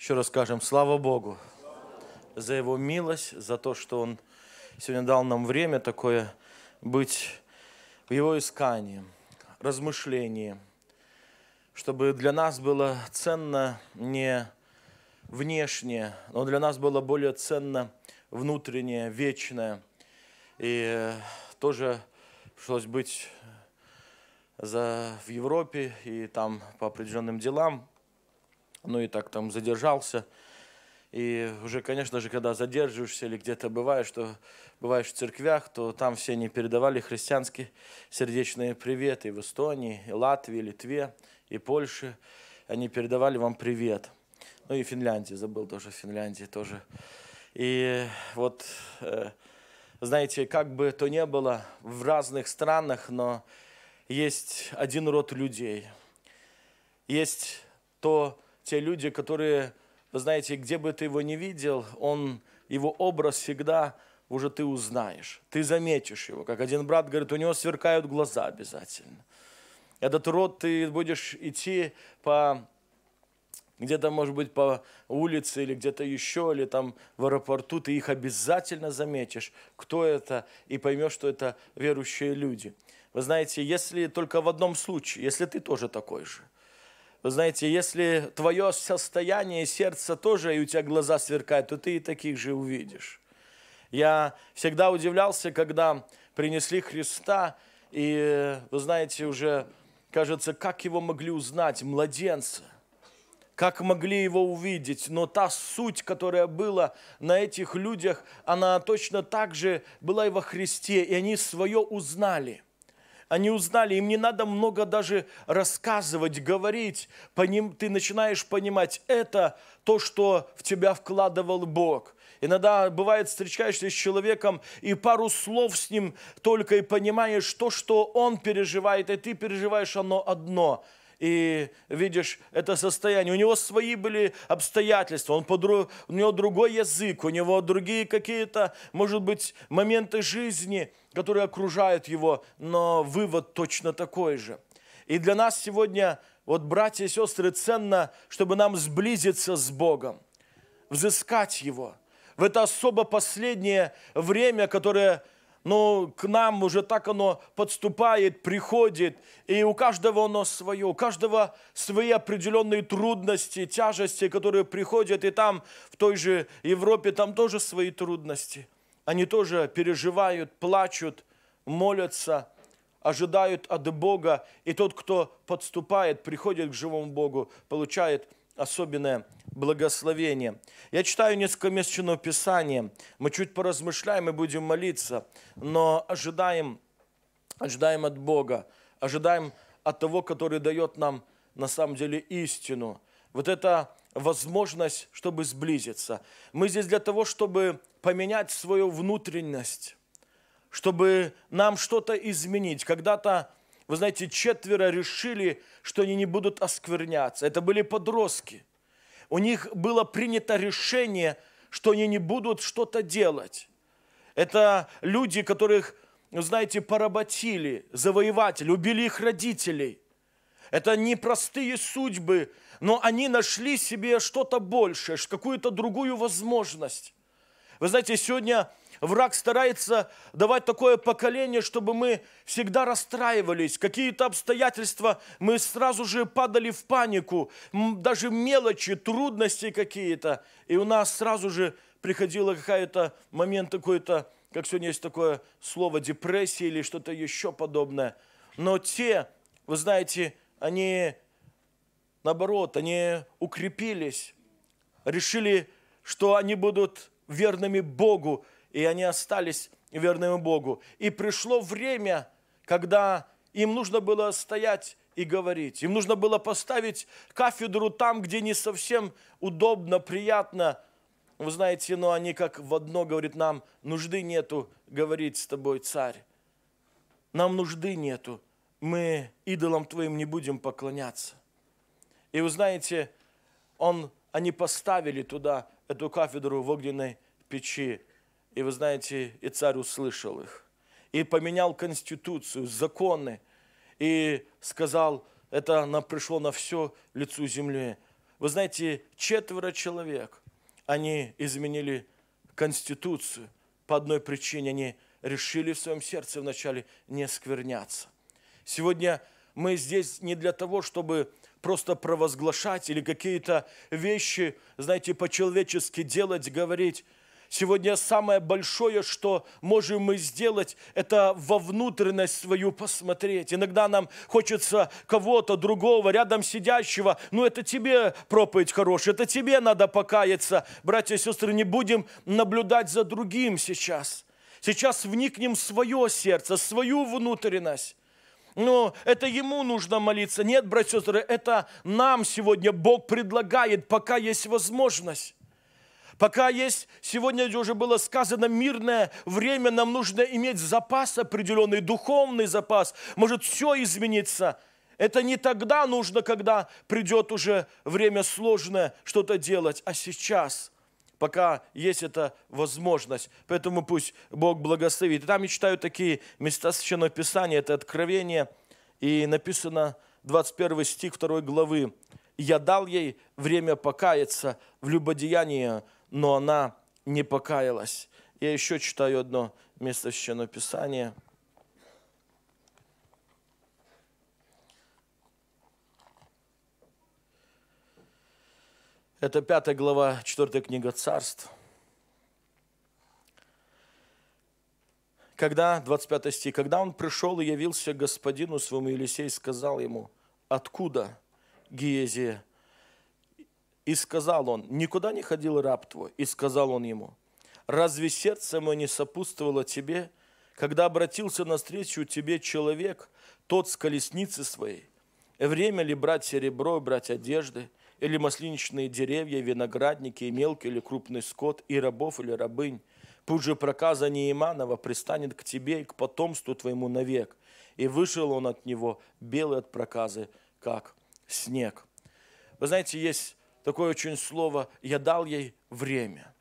Еще раз скажем, слава Богу за Его милость, за то, что Он сегодня дал нам время такое быть в Его искании, размышлении, чтобы для нас было ценно не внешнее, но для нас было более ценно внутреннее, вечное. И тоже пришлось быть в Европе и там по определенным делам. Ну и так там задержался. И уже, конечно же, когда задерживаешься или где-то бываешь в церквях, то там все не передавали христианские сердечные приветы. И в Эстонии, и Латвии, и Литве, и Польше. Они передавали вам привет. Ну и Финляндии, забыл тоже, Финляндии тоже. И вот, знаете, как бы то ни было в разных странах, но есть один род людей. Есть те люди, которые, вы знаете, где бы ты его ни видел, его образ всегда уже ты узнаешь, ты заметишь его. Как один брат говорит, у него сверкают глаза обязательно. Этот род, ты будешь идти где-то, может быть, по улице или где-то еще, или там в аэропорту, ты их обязательно заметишь, кто это, и поймешь, что это верующие люди. Вы знаете, если только в одном случае, если ты тоже такой же, вы знаете, если твое состояние сердца тоже, и у тебя глаза сверкают, то ты и таких же увидишь. Я всегда удивлялся, когда принесли Христа, и, вы знаете, уже, кажется, как его могли узнать, младенца, как могли его увидеть, но та суть, которая была на этих людях, она точно так же была и во Христе, и они свое узнали. Они узнали, им не надо много даже рассказывать, говорить. По ним ты начинаешь понимать, это то, что в тебя вкладывал Бог. Иногда бывает, встречаешься с человеком и пару слов с ним только и понимаешь то, что он переживает, и ты переживаешь оно одно. И видишь это состояние. У него свои были обстоятельства, у него другой язык, у него другие какие-то, может быть, моменты жизни, которые окружают его, но вывод точно такой же. И для нас сегодня, вот, братья и сестры, ценно, чтобы нам сблизиться с Богом, взыскать Его. В это особо последнее время, которое... к нам уже так оно подступает, приходит, и у каждого оно свое, у каждого свои определенные трудности, тяжести, которые приходят, и там, в той же Европе, там тоже свои трудности. Они тоже переживают, плачут, молятся, ожидают от Бога, и тот, кто подступает, приходит к живому Богу, получает особенное благословение. Я читаю несколько мест Священного Писания. Мы чуть поразмышляем и будем молиться, но ожидаем от Бога, ожидаем от того, который дает нам на самом деле истину. Вот это возможность, чтобы сблизиться. Мы здесь для того, чтобы поменять свою внутренность, чтобы нам что-то изменить. Когда-то, вы знаете, 4 решили, что они не будут оскверняться. Это были подростки. У них было принято решение, что они не будут что-то делать. Это люди, которых, знаете, поработили, завоеватели, убили их родителей. Это непростые судьбы, но они нашли себе что-то большее, какую-то другую возможность. Вы знаете, сегодня... Враг старается давать такое поколение, чтобы мы всегда расстраивались. Какие-то обстоятельства, мы сразу же падали в панику. Даже мелочи, трудности какие-то. И у нас сразу же приходило какой-то момент, какой-то, как сегодня есть такое слово, депрессия или что-то еще подобное. Но вы знаете, они, наоборот, они укрепились. Решили, что они будут верными Богу. И они остались верными Богу. И пришло время, когда им нужно было стоять и говорить. Им нужно было поставить кафедру там, где не совсем удобно, приятно. Вы знаете, но они как в одно говорят нам, нужды нету говорить с тобой, царь. Нам нужды нету. Мы идолам твоим не будем поклоняться. И вы знаете, они поставили туда эту кафедру в огненной печи. И вы знаете, и царь услышал их, и поменял конституцию, законы, и сказал, это нам пришло на все лицу земли. Вы знаете, 4 человек, они изменили конституцию по одной причине. Они решили в своем сердце вначале не скверняться. Сегодня мы здесь не для того, чтобы просто провозглашать или какие-то вещи, знаете, по-человечески делать, говорить. Сегодня самое большое, что можем мы сделать, это во внутренность свою посмотреть. Иногда нам хочется кого-то другого, рядом сидящего. Ну, это тебе проповедь хорошая, это тебе надо покаяться. Братья и сестры, не будем наблюдать за другим сейчас. Сейчас вникнем в свое сердце, свою внутренность. Но это ему нужно молиться. Нет, братья и сестры, это нам сегодня Бог предлагает, пока есть возможность. Пока есть, сегодня уже было сказано, мирное время, нам нужно иметь запас определенный, духовный запас. Может, все изменится. Это не тогда нужно, когда придет уже время сложное что-то делать, а сейчас, пока есть эта возможность. Поэтому пусть Бог благословит. И там я читаю такие места Священного Писания, это Откровение, и написано 21 стих 2 главы. «Я дал ей время покаяться в любодеянии, но она не покаялась». Я еще читаю одно место Священного Писания. Это 5 глава, 4 книга Царств. Когда, 25 стих, «Когда он пришел и явился господину своему, Елисей сказал ему: „Откуда, Гиезия?“ И сказал он: „Никуда не ходил раб твой“. И сказал он ему: „Разве сердце мое не сопутствовало тебе, когда обратился навстречу тебе человек, тот с колесницы своей? Время ли брать серебро, брать одежды, или масличные деревья, виноградники, и мелкий или крупный скот, и рабов или рабынь? Пусть же проказа Неиманова пристанет к тебе и к потомству твоему навек“. И вышел он от него, белый от проказы, как снег». Вы знаете, есть такое очень слово «я дал ей время».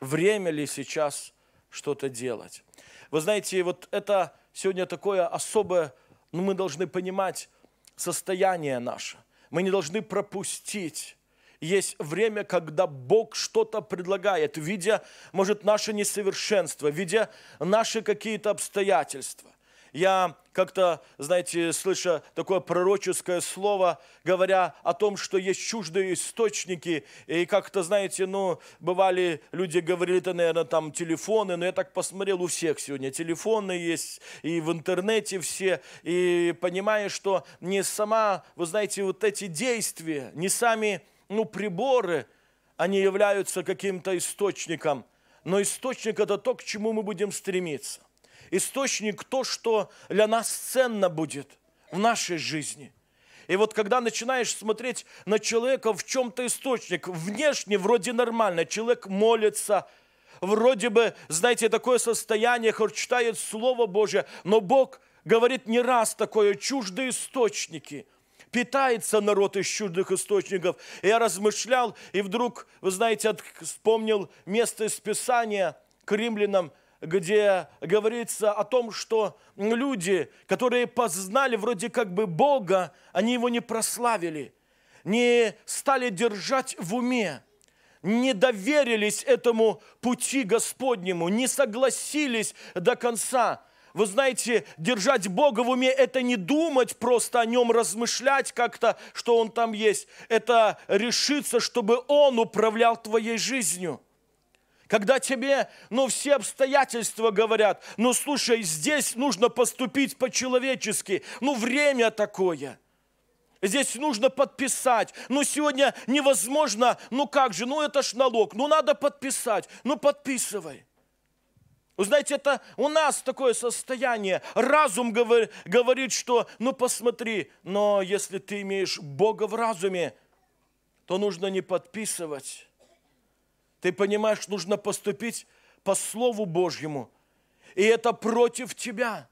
Время ли сейчас что-то делать? Вы знаете, вот это сегодня такое особое, ну, мы должны понимать состояние наше. Мы не должны пропустить. Есть время, когда Бог что-то предлагает, видя, может, наше несовершенство, видя наши какие-то обстоятельства. Я как-то, знаете, слыша такое пророческое слово, говоря о том, что есть чуждые источники, и как-то, знаете, ну, бывали, люди говорили, это, наверное, там телефоны, но я так посмотрел, у всех сегодня телефоны есть, и в интернете все, и понимая, что не сама, вы знаете, вот эти действия, не сами, ну, приборы, они являются каким-то источником, но источник – это то, к чему мы будем стремиться. Источник то, что для нас ценно будет в нашей жизни. И вот когда начинаешь смотреть на человека, в чем-то источник, внешне вроде нормально, человек молится, вроде бы, знаете, такое состояние, хоть читает Слово Божье, но Бог говорит не раз такое, чуждые источники. Питается народ из чуждых источников. Я размышлял, и вдруг, вы знаете, вспомнил место из Писания к римлянам, где говорится о том, что люди, которые познали вроде как бы Бога, они Его не прославили, не стали держать в уме, не доверились этому пути Господнему, не согласились до конца. Вы знаете, держать Бога в уме – это не думать просто о Нем, размышлять как-то, что Он там есть. Это решиться, чтобы Он управлял твоей жизнью. Когда тебе, ну, все обстоятельства говорят, ну, слушай, здесь нужно поступить по-человечески, ну, время такое, здесь нужно подписать, ну, сегодня невозможно, ну, как же, ну, это ж налог, ну, надо подписать, ну, подписывай. Вы знаете, это у нас такое состояние, разум говорит, что, ну, посмотри, но если ты имеешь Бога в разуме, то нужно не подписывать. Ты понимаешь, нужно поступить по Слову Божьему. И это против тебя.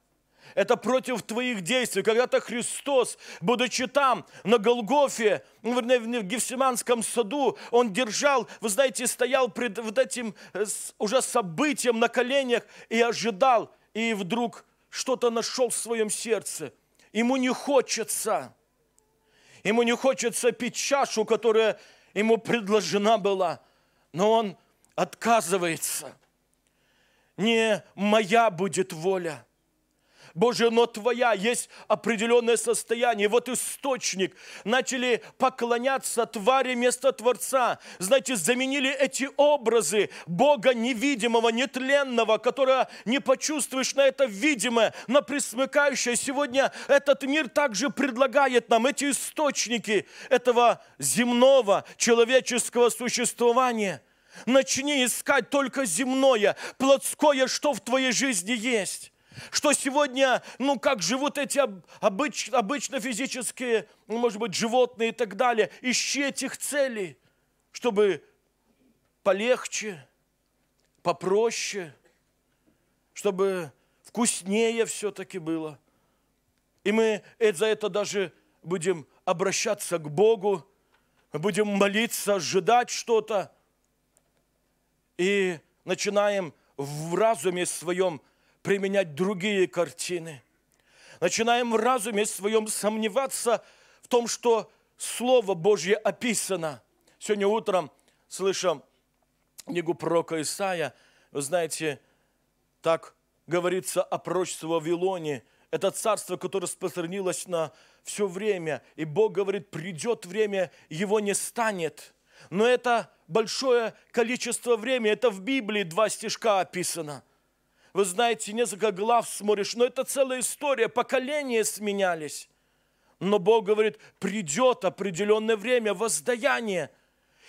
Это против твоих действий. Когда-то Христос, будучи там, на Голгофе, в Гефсиманском саду, Он держал, вы знаете, стоял пред вот этим уже событием на коленях и ожидал. И вдруг что-то нашел в своем сердце. Ему не хочется пить чашу, которая ему предложена была, но он отказывается. Не моя будет воля, Боже, но Твоя. Есть определенное состояние. Вот источник. Начали поклоняться твари вместо Творца. Знаете, заменили эти образы Бога невидимого, нетленного, которого не почувствуешь, на это видимое, на пресмыкающее. Сегодня этот мир также предлагает нам эти источники этого земного человеческого существования. Начни искать только земное, плотское, что в твоей жизни есть. Что сегодня, ну как живут эти обычно физические, ну, может быть, животные и так далее. Ищи этих целей, чтобы полегче, попроще, чтобы вкуснее все-таки было. И мы за это даже будем обращаться к Богу, будем молиться, ожидать что-то. И начинаем в разуме своем применять другие картины. Начинаем в разуме своем сомневаться в том, что Слово Божье описано. Сегодня утром, слыша книгу пророка Исаия, вы знаете, так говорится о пророчестве Вавилоне. Это царство, которое распространилось на все время. И Бог говорит, придет время, его не станет. Но это большое количество времени. Это в Библии 2 стишка описано. Вы знаете, несколько глав смотришь, но это целая история, поколения сменялись. Но Бог говорит, придет определенное время, воздаяние.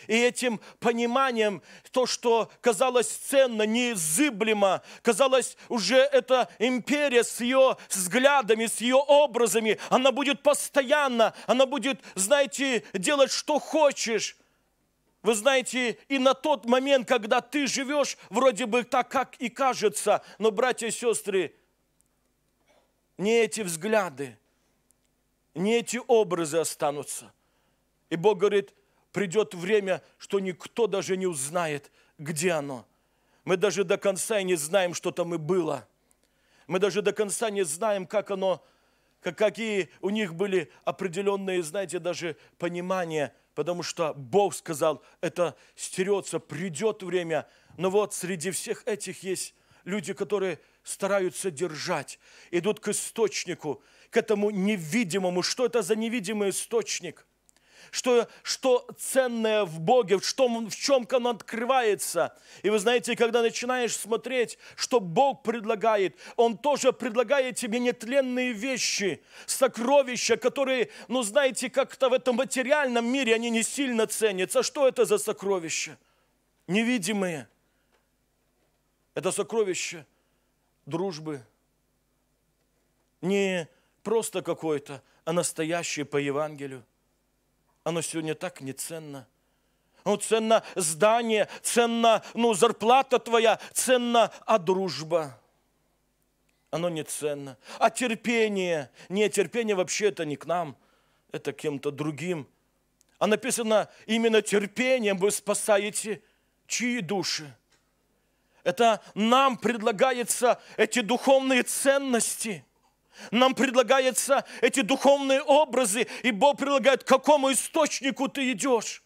И этим пониманием, то, что казалось ценно, неизыблемо, казалось уже эта империя с ее взглядами, с ее образами, она будет постоянно, она будет, знаете, делать, что хочешь. Вы знаете, и на тот момент, когда ты живешь, вроде бы так, как и кажется, но, братья и сестры, не эти взгляды, не эти образы останутся. И Бог говорит, придет время, что никто даже не узнает, где оно. Мы даже до конца и не знаем, что там и было. Мы даже до конца не знаем, как оно, какие у них были определенные, знаете, даже понимания. Потому что Бог сказал, это стерется, придет время. Но вот среди всех этих есть люди, которые стараются держать, идут к источнику, к этому невидимому. Что это за невидимый источник? Что ценное в Боге, в чем оно открывается. И вы знаете, когда начинаешь смотреть, что Бог предлагает, Он тоже предлагает тебе нетленные вещи, сокровища, которые, ну знаете, как-то в этом материальном мире они не сильно ценятся. Что это за сокровища? Невидимые. Это сокровища дружбы. Не просто какое-то, а настоящее по Евангелию. Оно сегодня так не ценно. Ну, ценно здание, ценно, ну, зарплата твоя, ценно, а дружба. Оно не ценно. А терпение. Нет, терпение вообще это не к нам, это к кем-то другим. А написано, именно терпением вы спасаете чьи души. Это нам предлагаются эти духовные ценности. Нам предлагаются эти духовные образы, и Бог предлагает, к какому источнику ты идешь.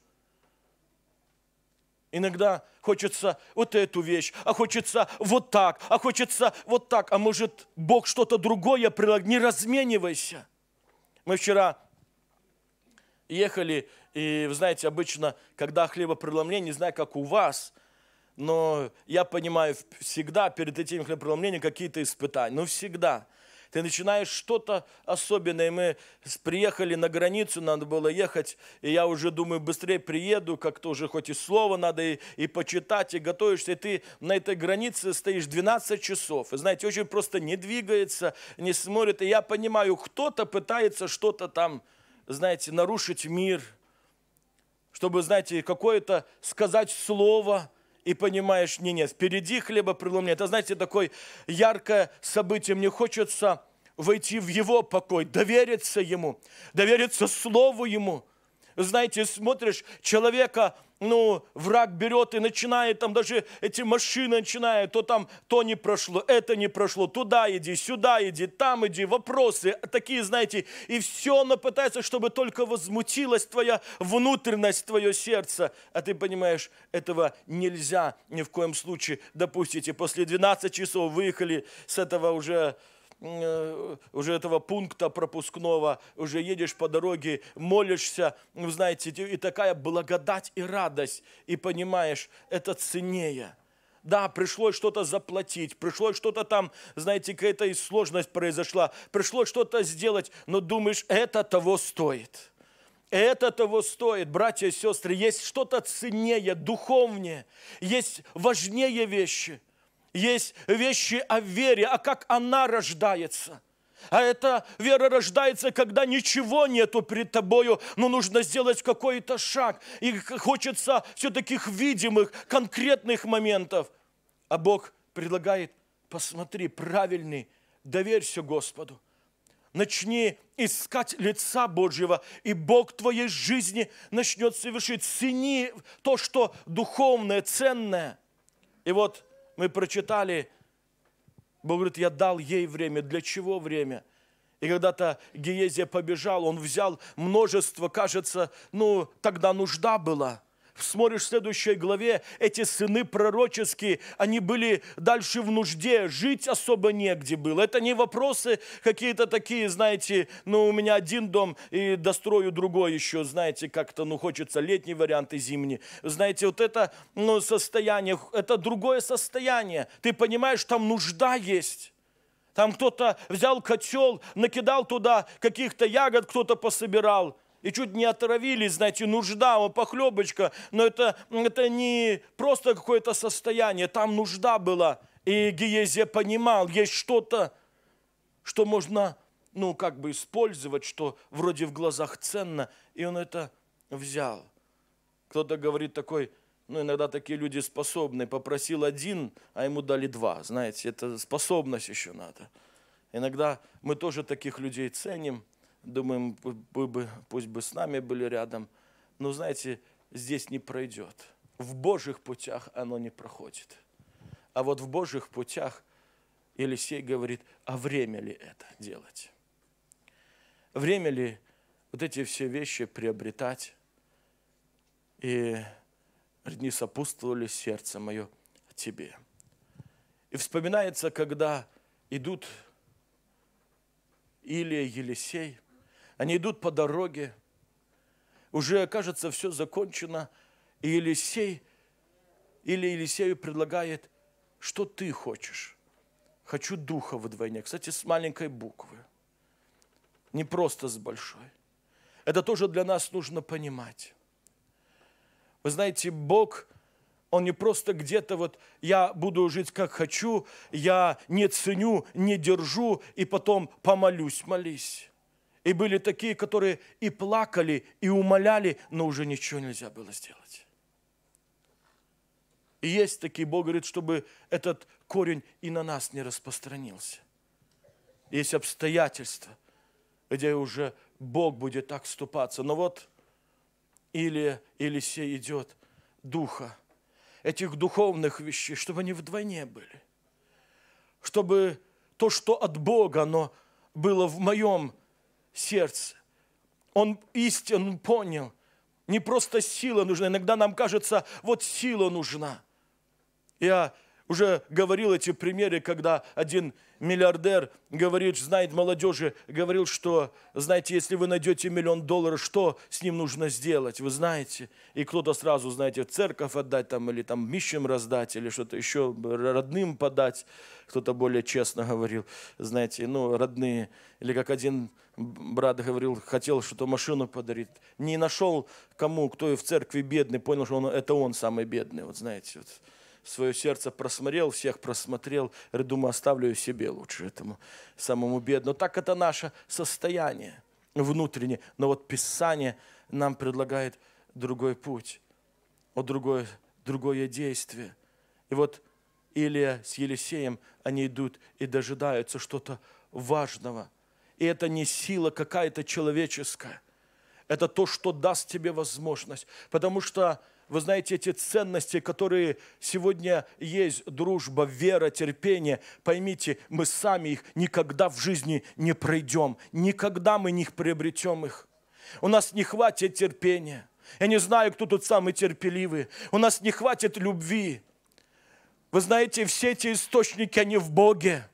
Иногда хочется вот эту вещь, а хочется вот так, а хочется вот так. А может, Бог что-то другое предлагает? Не разменивайся. Мы вчера ехали, и, вы знаете, обычно, когда хлебопреломление, не знаю, как у вас, но я понимаю, всегда перед этим хлебопреломлением какие-то испытания. Но всегда. Ты начинаешь что-то особенное. Мы приехали на границу, надо было ехать, и я уже думаю, быстрее приеду, как-то уже хоть и слово надо, и почитать, и готовишься. И ты на этой границе стоишь 12 часов. И знаете, очень просто не двигается, не смотрит. И я понимаю, кто-то пытается что-то там, знаете, нарушить мир, чтобы, знаете, какое-то сказать слово. И понимаешь, нет, впереди хлебопреломление. Это, знаете, такое яркое событие. Мне хочется войти в его покой, довериться ему, довериться слову ему, Знаете, смотришь, человека, ну, враг берет и начинает, там даже эти машины начинают, то там, то не прошло, это не прошло, туда иди, сюда иди, там иди, вопросы такие, знаете, и все оно пытается, чтобы только возмутилась твоя внутренность, твое сердце. А ты понимаешь, этого нельзя ни в коем случае допустить. И после 12 часов выехали с этого уже этого пункта пропускного, уже едешь по дороге, молишься, знаете, и такая благодать и радость, и понимаешь, это ценнее. Да, пришлось что-то заплатить, пришлось что-то там, знаете, какая-то сложность произошла, пришлось что-то сделать, но думаешь, это того стоит. Это того стоит, братья и сестры, есть что-то ценнее, духовнее, есть важнее вещи. Есть вещи о вере, а как она рождается. А эта вера рождается, когда ничего нету перед тобою, но нужно сделать какой-то шаг. И хочется все таких видимых, конкретных моментов. А Бог предлагает, посмотри, правильный, доверься Господу. Начни искать лица Божьего, и Бог твоей жизни начнет совершить. Цени то, что духовное, ценное. И вот мы прочитали, Бог говорит, я дал ей время. Для чего время? И когда-то Гиезия побежал, он взял множество, кажется, ну, тогда нужда была. Смотришь в следующей главе, эти сыны пророческие, они были дальше в нужде, жить особо негде было. Это не вопросы какие-то такие, знаете, ну, у меня один дом, и дострою другой еще, знаете, как-то, ну, хочется летний вариант и зимний. Знаете, вот это, ну, состояние, это другое состояние. Ты понимаешь, там нужда есть. Там кто-то взял котел, накидал туда каких-то ягод, кто-то пособирал. И чуть не отравились, знаете, нужда, похлебочка. Но это не просто какое-то состояние, там нужда была. И Гиезия понимал, есть что-то, что можно, ну, как бы использовать, что вроде в глазах ценно. И он это взял. Кто-то говорит такой, ну, иногда такие люди способны. Попросил один, а ему дали два. Знаете, это способность еще надо. Иногда мы тоже таких людей ценим. Думаем, пусть бы с нами были рядом. Но, знаете, здесь не пройдет. В Божьих путях оно не проходит. А вот в Божьих путях Елисей говорит, а время ли это делать? Время ли вот эти все вещи приобретать? И не сопутствовали сердце мое тебе. И вспоминается, когда идут Илия, Елисей, они идут по дороге, уже, кажется, все закончено, и Елисей, или Елисею предлагает, что ты хочешь? Хочу духа вдвойне, кстати, с маленькой буквы, не просто с большой. Это тоже для нас нужно понимать. Вы знаете, Бог, Он не просто где-то вот я буду жить как хочу, я не ценю, не держу, и потом помолюсь, молись. И были такие, которые и плакали, и умоляли, но уже ничего нельзя было сделать. И есть такие, Бог говорит, чтобы этот корень и на нас не распространился. Есть обстоятельства, где уже Бог будет так вступаться. Но вот Илия, Елисей идет, духа, этих духовных вещей, чтобы они вдвойне были. Чтобы то, что от Бога, оно было в моем сердце. Он истину понял. Не просто сила нужна. Иногда нам кажется, вот сила нужна. Я уже говорил эти примеры, когда один миллиардер говорит, знает молодежи, говорил, что, знаете, если вы найдете $1 миллион, что с ним нужно сделать, вы знаете? И кто-то сразу, знаете, в церковь отдать там, или там нищим раздать, или что-то еще родным подать. Кто-то более честно говорил, знаете, ну, родные. Или как один брат говорил, хотел что-то машину подарить. Не нашел кому, кто и в церкви бедный, понял, что это он самый бедный, вот знаете, вот. Свое сердце просмотрел, всех просмотрел. Думаю, оставлю ее себе лучше, этому самому бедному. Так это наше состояние внутреннее. Но вот Писание нам предлагает другой путь, вот другое действие. И вот Илия с Елисеем, они идут и дожидаются что-то важного. И это не сила какая-то человеческая. Это то, что даст тебе возможность. Потому что, вы знаете, эти ценности, которые сегодня есть, дружба, вера, терпение, поймите, мы сами их никогда в жизни не пройдем. Никогда мы не приобретем их. У нас не хватит терпения. Я не знаю, кто тут самый терпеливый. У нас не хватит любви. Вы знаете, все эти источники, они в Боге.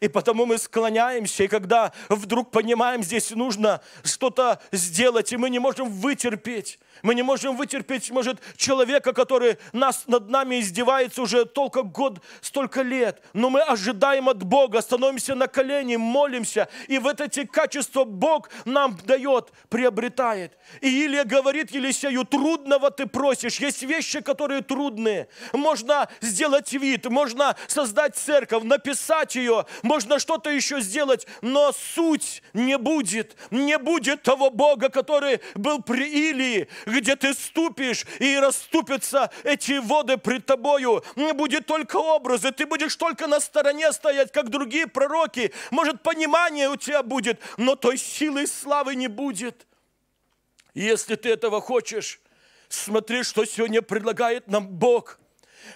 И потому мы склоняемся, и когда вдруг понимаем, здесь нужно что-то сделать, и мы не можем вытерпеть. Мы не можем вытерпеть, может, человека, который над нами издевается уже столько лет. Но мы ожидаем от Бога, становимся на колени, молимся. И вот эти качества Бог нам дает, приобретает. И Илия говорит Елисею: трудного ты просишь. Есть вещи, которые трудные. Можно сделать вид, можно создать церковь, написать ее, можно что-то еще сделать, но суть не будет. Не будет того Бога, который был при Илии, где ты ступишь, и расступятся эти воды пред тобою. Не будет только образы, ты будешь только на стороне стоять, как другие пророки. Может, понимание у тебя будет, но той силы и славы не будет. Если ты этого хочешь, смотри, что сегодня предлагает нам Бог.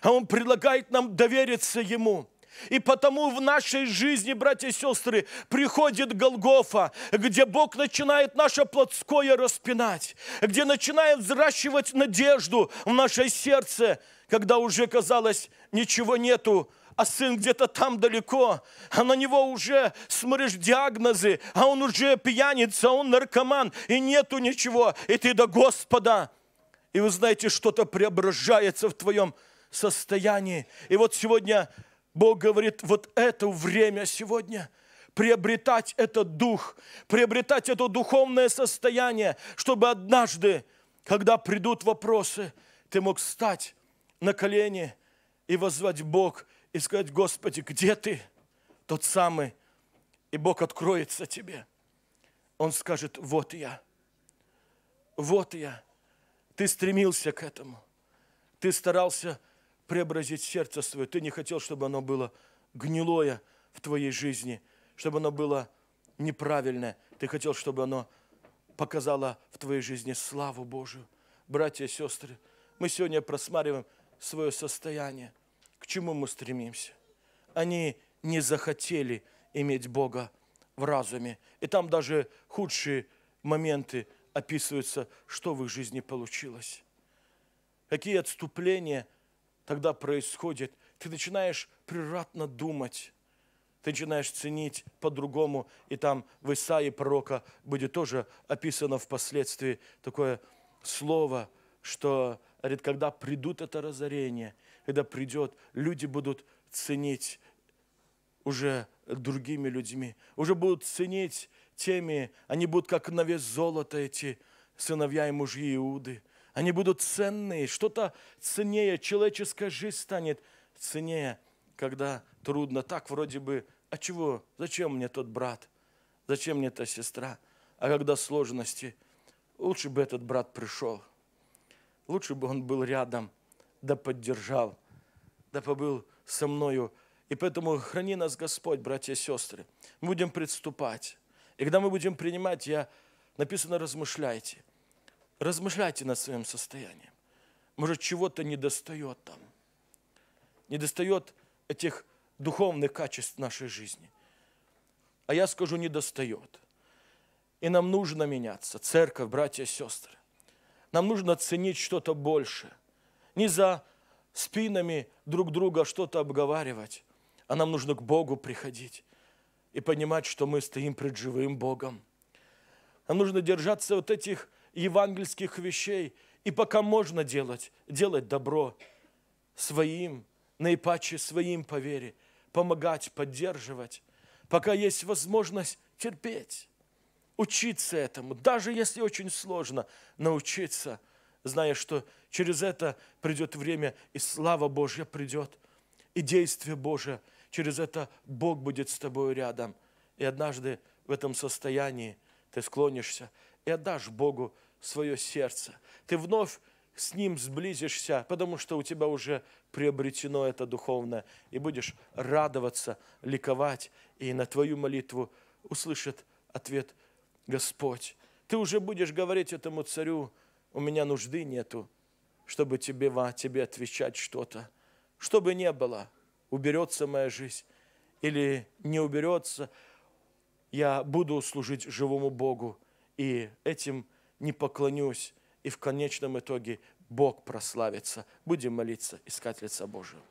А Он предлагает нам довериться Ему. И потому в нашей жизни, братья и сестры, приходит Голгофа, где Бог начинает наше плотское распинать, где начинает взращивать надежду в наше сердце, когда уже, казалось, ничего нету, а сын где-то там далеко, а на него уже смотришь диагнозы, а он уже пьяница, он наркоман, и нету ничего, и ты до Господа. И вы знаете, что-то преображается в твоем состоянии. И вот сегодня Бог говорит: вот это время сегодня приобретать этот дух, приобретать это духовное состояние, чтобы однажды, когда придут вопросы, ты мог встать на колени и воззвать Бог и сказать: Господи, где Ты? Тот самый. И Бог откроется тебе. Он скажет: вот я. Вот я. Ты стремился к этому. Ты старался преобразить сердце свое. Ты не хотел, чтобы оно было гнилое в твоей жизни, чтобы оно было неправильное. Ты хотел, чтобы оно показало в твоей жизни славу Божию. Братья и сестры, мы сегодня просматриваем свое состояние. К чему мы стремимся? Они не захотели иметь Бога в разуме. И там даже худшие моменты описываются, что в их жизни получилось. Какие отступления тогда происходит, ты начинаешь превратно думать, ты начинаешь ценить по-другому, и там в Исаии пророка будет тоже описано впоследствии такое слово, что, говорит, когда придут это разорение, когда придет, люди будут ценить уже другими людьми, уже будут ценить теми, они будут как на вес золота эти сыновья и мужья Иуды. Они будут ценные, что-то ценнее, человеческая жизнь станет ценнее, когда трудно. Так вроде бы, а чего, зачем мне тот брат, зачем мне та сестра? А когда сложности, лучше бы этот брат пришел, лучше бы он был рядом, да поддержал, да побыл со мною. И поэтому храни нас Господь, братья и сестры. Мы будем приступать. И когда мы будем принимать, написано, размышляйте. Размышляйте над своим состоянием. Может, чего-то недостает там. Недостает этих духовных качеств нашей жизни. А я скажу, недостает. И нам нужно меняться. Церковь, братья и сестры. Нам нужно ценить что-то больше. Не за спинами друг друга что-то обговаривать. А нам нужно к Богу приходить. И понимать, что мы стоим пред живым Богом. Нам нужно держаться вот этих евангельских вещей, и пока можно делать добро своим, наипаче своим по вере, помогать, поддерживать, пока есть возможность терпеть, учиться этому, даже если очень сложно, научиться, зная, что через это придет время, и слава Божья придет, и действие Божие, через это Бог будет с тобой рядом, и однажды в этом состоянии ты склонишься и отдашь Богу свое сердце. Ты вновь с Ним сблизишься, потому что у тебя уже приобретено это духовное. И будешь радоваться, ликовать, и на твою молитву услышит ответ Господь. Ты уже будешь говорить этому царю: у меня нужды нету, чтобы тебе отвечать что-то. Что бы ни было, уберется моя жизнь или не уберется, я буду служить живому Богу, и этим не поклонюсь, и в конечном итоге Бог прославится. Будем молиться, искать лица Божьего.